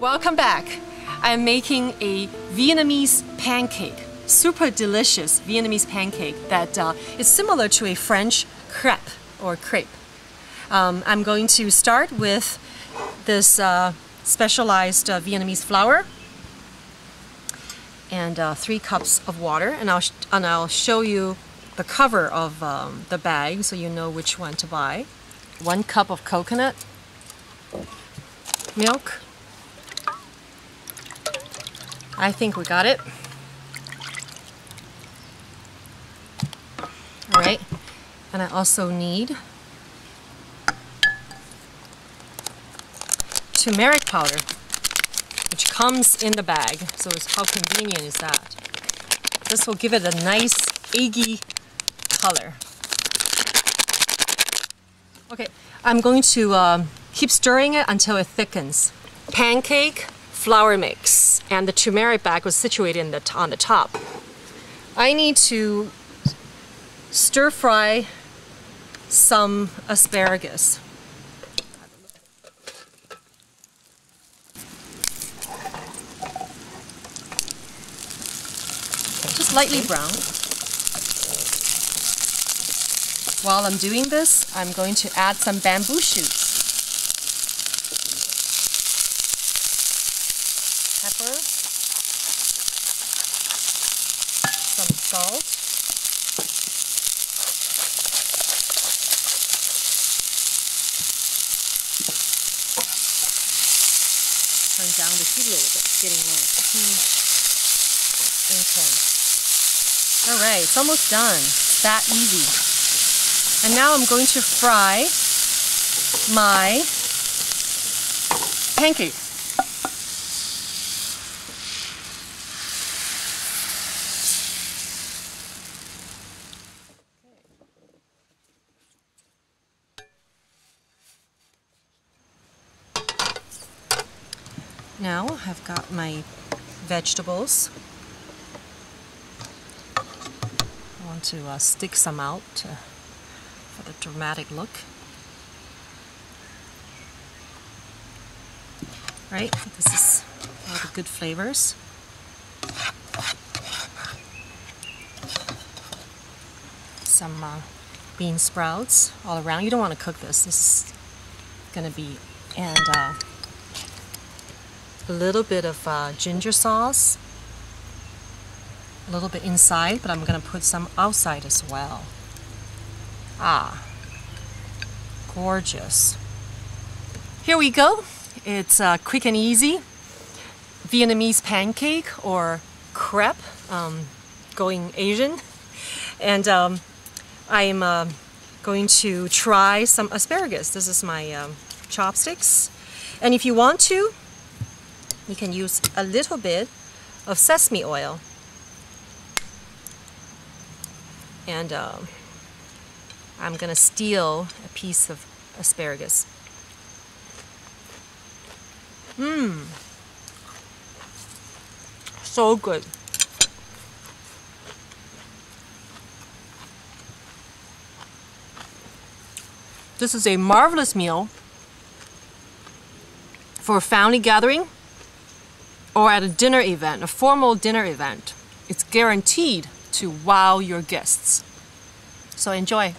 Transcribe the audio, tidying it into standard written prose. Welcome back. I'm making a Vietnamese pancake, super delicious Vietnamese pancake that is similar to a French crepe or crepe. I'm going to start with this specialized Vietnamese flour and 3 cups of water, and I'll show you the cover of the bag so you know which one to buy. 1 cup of coconut milk. I think we got it. All right, and I also need turmeric powder, which comes in the bag, so it's how convenient is that. This will give it a nice eggy color. Okay, I'm going to keep stirring it until it thickens. Pancake flour mix, and the turmeric bag was situated in the on the top. I need to stir fry some asparagus. Just lightly brown. While I'm doing this, I'm going to add some bamboo shoots. Pepper, some salt, turn down the heat a little bit, it's getting like too intense. Alright, it's almost done, it's that easy. And now I'm going to fry my pancake. Now I've got my vegetables. I want to stick some out for the dramatic look. Right, this is all the good flavors. Some bean sprouts all around. You don't want to cook this. This is gonna be a little bit of ginger sauce, a little bit inside, but I'm going to put some outside as well. Ah, gorgeous. Here we go. It's quick and easy Vietnamese pancake or crepe, going Asian. And I'm going to try some asparagus. This is my chopsticks. And if you want to, you can use a little bit of sesame oil and I'm gonna steal a piece of asparagus. Mmm, so good. This is a marvelous meal for a family gathering or at a dinner event, a formal dinner event. It's guaranteed to wow your guests. So enjoy.